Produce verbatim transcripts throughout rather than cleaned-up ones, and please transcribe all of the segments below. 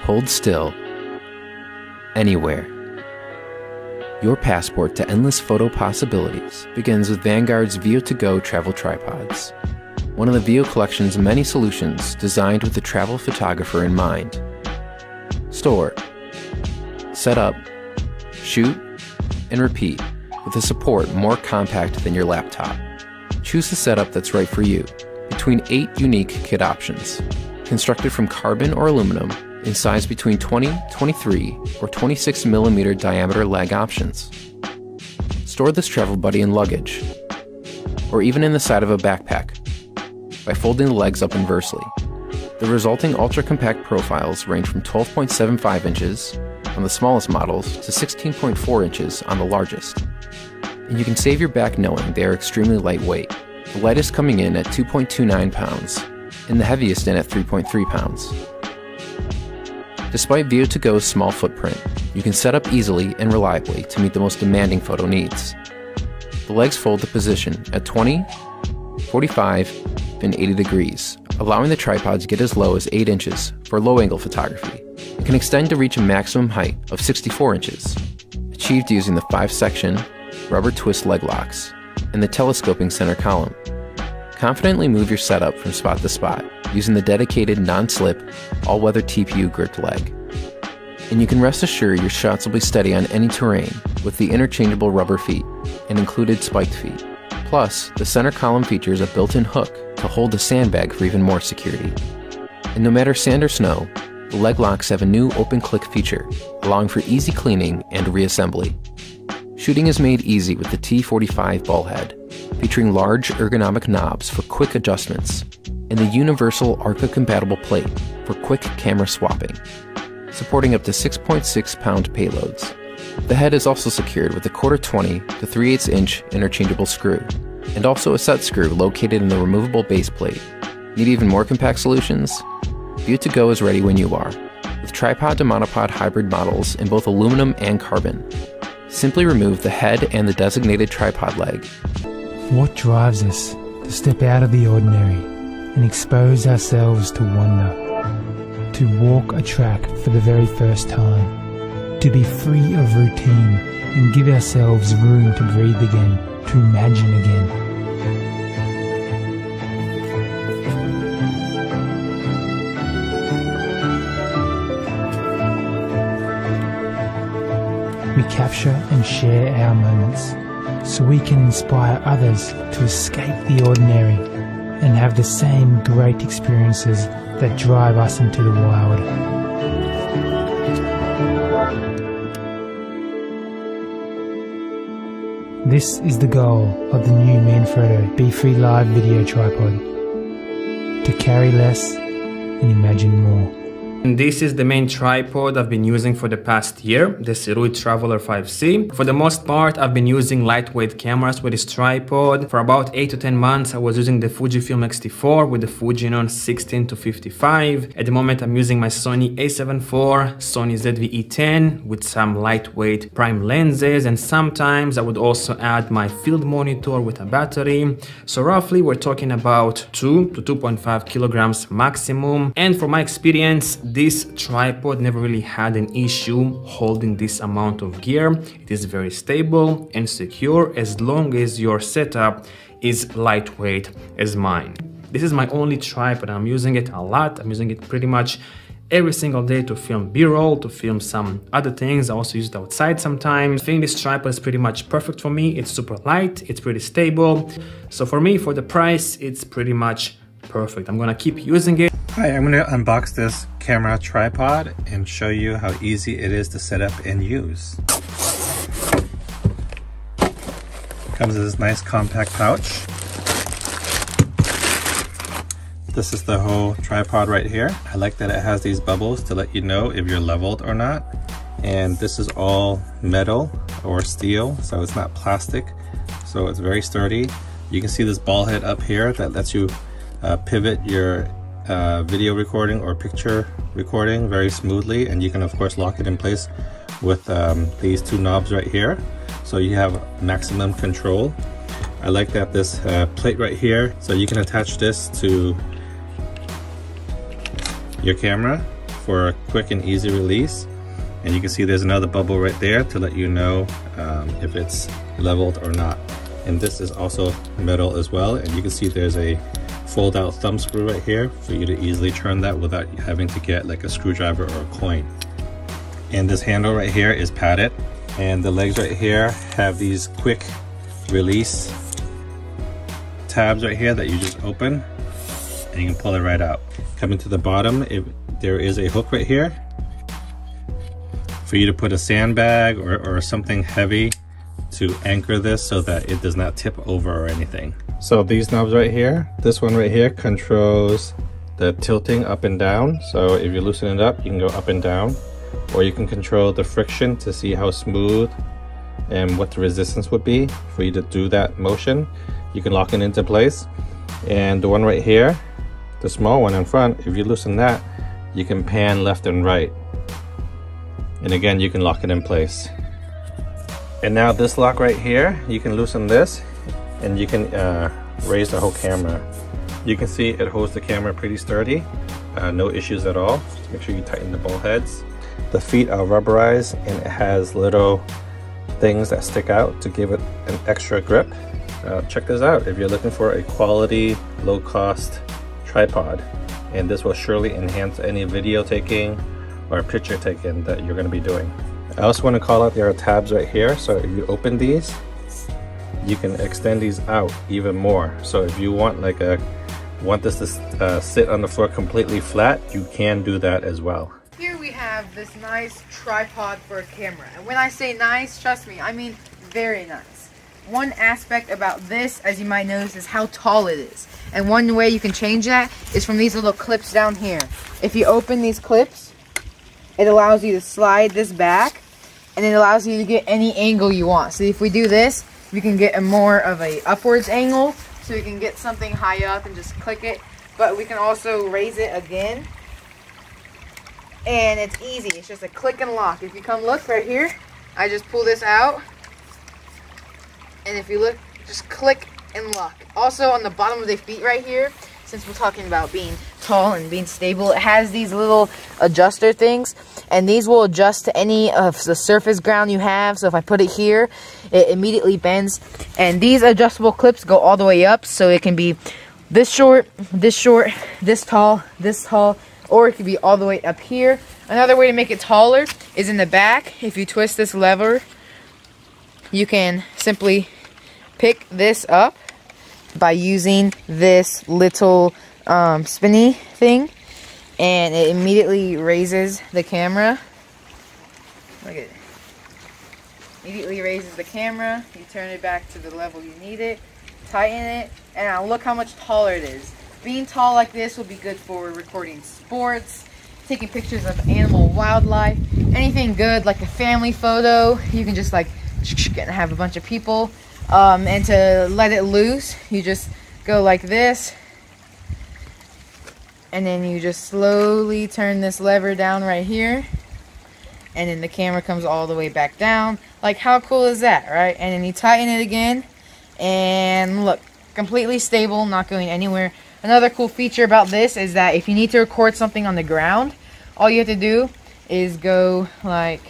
hold still, anywhere. Your passport to endless photo possibilities begins with Vanguard's View to Go travel tripods, one of the V E O collection's many solutions designed with the travel photographer in mind. Store, set up, shoot, and repeat with a support more compact than your laptop. Choose a setup that's right for you between eight unique kit options, constructed from carbon or aluminum in size between twenty, twenty-three, or twenty-six millimeter diameter leg options. Store this travel buddy in luggage, or even in the side of a backpack, by folding the legs up inversely. The resulting ultra-compact profiles range from twelve point seven five inches on the smallest models to sixteen point four inches on the largest. And you can save your back knowing they are extremely lightweight, the lightest coming in at two point two nine pounds, and the heaviest in at three point three pounds. Despite View to Go's small footprint, you can set up easily and reliably to meet the most demanding photo needs. The legs fold to position at twenty, forty-five, and eighty degrees, allowing the tripod to get as low as eight inches for low-angle photography, and can extend to reach a maximum height of sixty-four inches, achieved using the five-section, rubber twist leg locks, and the telescoping center column. Confidently move your setup from spot to spot using the dedicated non-slip, all-weather T P U gripped leg. And you can rest assured your shots will be steady on any terrain with the interchangeable rubber feet and included spiked feet. Plus, the center column features a built-in hook to hold the sandbag for even more security. And no matter sand or snow, the leg locks have a new open-click feature, allowing for easy cleaning and reassembly. Shooting is made easy with the T forty-five ball head, featuring large ergonomic knobs for quick adjustments, and the universal Arca-compatible plate for quick camera swapping, supporting up to six point six pound payloads. The head is also secured with a quarter twenty to three eighths inch interchangeable screw, and also a set screw located in the removable base plate. Need even more compact solutions? View to Go is ready when you are, with tripod to monopod hybrid models in both aluminum and carbon. Simply remove the head and the designated tripod leg. What drives us to step out of the ordinary and expose ourselves to wonder, to walk a track for the very first time, to be free of routine and give ourselves room to breathe again, to imagine again. We capture and share our moments so we can inspire others to escape the ordinary and have the same great experiences that drive us into the wild. This is the goal of the new Manfrotto BeFree Live Video Tripod, to carry less and imagine more. And this is the main tripod I've been using for the past year, this Rui Traveler five C. For the most part, I've been using lightweight cameras with this tripod. For about eight to ten months, I was using the Fujifilm X T four with the Fujinon sixteen to fifty-five. At the moment, I'm using my Sony A seven four, Sony Z V E ten with some lightweight prime lenses, and sometimes I would also add my field monitor with a battery. So roughly, we're talking about two to two point five kilograms maximum. And from my experience, this tripod never really had an issue holding this amount of gear. It is very stable and secure as long as your setup is lightweight as mine. This is my only tripod. I'm using it a lot. I'm using it pretty much every single day to film B-roll, to film some other things. I also use it outside sometimes. I think this tripod is pretty much perfect for me. It's super light, it's pretty stable. So for me, for the price, it's pretty much perfect. I'm gonna keep using it. Hi, I'm going to unbox this camera tripod and show you how easy it is to set up and use. Comes in this nice compact pouch. This is the whole tripod right here. I like that it has these bubbles to let you know if you're leveled or not. And this is all metal or steel, so it's not plastic. So it's very sturdy. You can see this ball head up here that lets you uh, pivot your Uh, video recording or picture recording very smoothly, and you can of course lock it in place with um, these two knobs right here, so you have maximum control. I like that this uh, plate right here, so you can attach this to your camera for a quick and easy release. And you can see there's another bubble right there to let you know um, if it's leveled or not. And this is also metal as well, and you can see there's a fold out thumb screw right here for you to easily turn that without having to get like a screwdriver or a coin. And this handle right here is padded, and the legs right here have these quick release tabs right here that you just open and you can pull it right out. Coming to the bottom, it, there is a hook right here for you to put a sandbag or, or something heavy to anchor this so that it does not tip over or anything. So these knobs right here, this one right here controls the tilting up and down. So if you loosen it up, you can go up and down, or you can control the friction to see how smooth and what the resistance would be for you to do that motion. You can lock it into place. And the one right here, the small one in front, if you loosen that, you can pan left and right. And again, you can lock it in place. And now this lock right here, you can loosen this and you can uh, raise the whole camera. You can see it holds the camera pretty sturdy, uh, no issues at all. Just make sure you tighten the ball heads. The feet are rubberized and it has little things that stick out to give it an extra grip. Uh, check this out if you're looking for a quality, low-cost tripod. And this will surely enhance any video taking or picture taking that you're going to be doing. I also want to call out there are tabs right here, so if you open these, you can extend these out even more. So if you want like a want this to uh, sit on the floor completely flat, you can do that as well. Here we have this nice tripod for a camera, and when I say nice, trust me, I mean very nice. One aspect about this, as you might notice, is how tall it is, and one way you can change that is from these little clips down here. If you open these clips, it allows you to slide this back, and it allows you to get any angle you want. So if we do this, we can get a more of a upwards angle, so you can get something high up and just click it. But we can also raise it again, and it's easy. It's just a click and lock. If you come look right here, I just pull this out, and if you look, just click and lock. Also on the bottom of the feet right here, since we're talking about being tall and being stable, it has these little adjuster things, and these will adjust to any of the surface ground you have. So if I put it here, it immediately bends, and these adjustable clips go all the way up, so it can be this short, this short, this tall, this tall, or it could be all the way up here. Another way to make it taller is in the back. If you twist this lever, you can simply pick this up by using this little um, spinny thing, and it immediately raises the camera. Look at it. Immediately raises the camera. You turn it back to the level you need it, tighten it, and now look how much taller it is. Being tall like this will be good for recording sports, taking pictures of animal, wildlife, anything good like a family photo. You can just like have a bunch of people. Um, and to let it loose, you just go like this, and then you just slowly turn this lever down right here, and then the camera comes all the way back down. Like, how cool is that, right? And then you tighten it again, and look, completely stable, not going anywhere. Another cool feature about this is that if you need to record something on the ground, all you have to do is go like,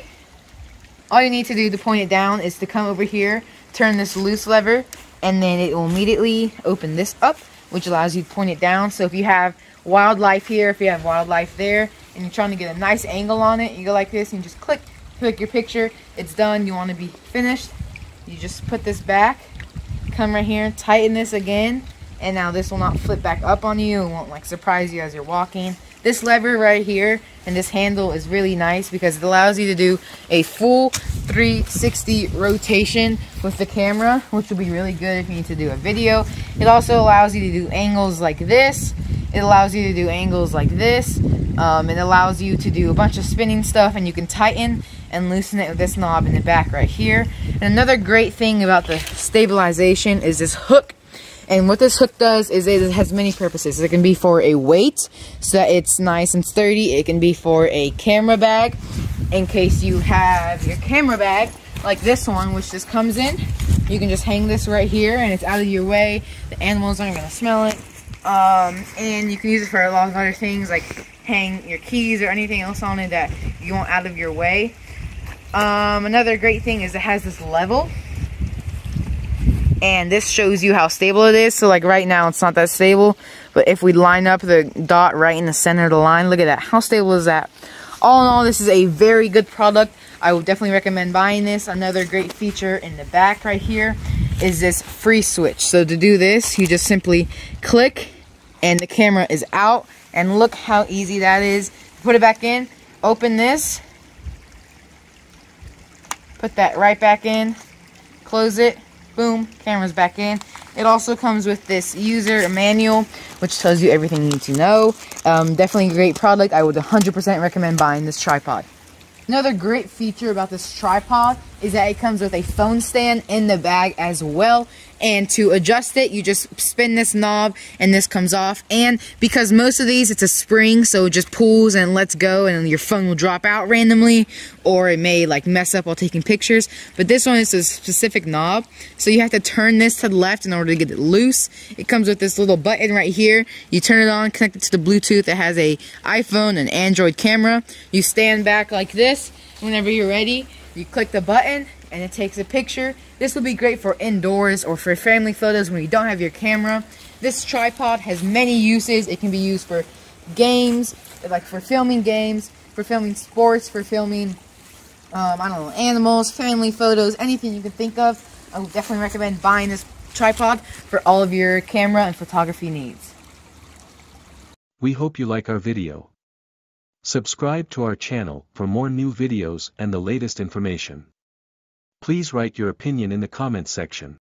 all you need to do to point it down is to come over here, turn this loose lever, and then it will immediately open this up, which allows you to point it down. So if you have wildlife here, if you have wildlife there, and you're trying to get a nice angle on it, you go like this and just click, click your picture, it's done. You want to be finished, you just put this back, come right here, tighten this again, and now this will not flip back up on you. It won't like surprise you as you're walking. This lever right here and this handle is really nice because it allows you to do a full three sixty rotation with the camera, which will be really good if you need to do a video. It also allows you to do angles like this. It allows you to do angles like this. Um, it allows you to do a bunch of spinning stuff, and you can tighten and loosen it with this knob in the back right here. And another great thing about the stabilization is this hook. And what this hook does is it has many purposes. It can be for a weight, so that it's nice and sturdy. It can be for a camera bag, in case you have your camera bag, like this one, which just comes in. You can just hang this right here, and it's out of your way. The animals aren't going to smell it. Um, and you can use it for a lot of other things, like hang your keys or anything else on it that you want out of your way. Um, another great thing is it has this level, and this shows you how stable it is. So like right now it's not that stable, but if we line up the dot right in the center of the line, look at that, how stable is that? All in all, this is a very good product. I would definitely recommend buying this. Another great feature in the back right here is this free switch. So to do this, you just simply click and the camera is out, and look how easy that is. Put it back in, open this, put that right back in, close it, boom, camera's back in. It also comes with this user manual, which tells you everything you need to know. Um, definitely a great product. I would one hundred percent recommend buying this tripod. Another great feature about this tripod is that it comes with a phone stand in the bag as well. And to adjust it, you just spin this knob and this comes off. And because most of these, it's a spring, so it just pulls and lets go and your phone will drop out randomly, or it may like mess up while taking pictures. But this one is a specific knob, so you have to turn this to the left in order to get it loose. It comes with this little button right here. You turn it on, connect it to the Bluetooth. It has a iPhone and Android camera. You stand back like this whenever you're ready. You click the button and it takes a picture. This will be great for indoors or for family photos when you don't have your camera. This tripod has many uses. It can be used for games, like for filming games, for filming sports, for filming, um, I don't know, animals, family photos, anything you can think of. I would definitely recommend buying this tripod for all of your camera and photography needs. We hope you like our video. Subscribe to our channel for more new videos and the latest information. Please write your opinion in the comments section.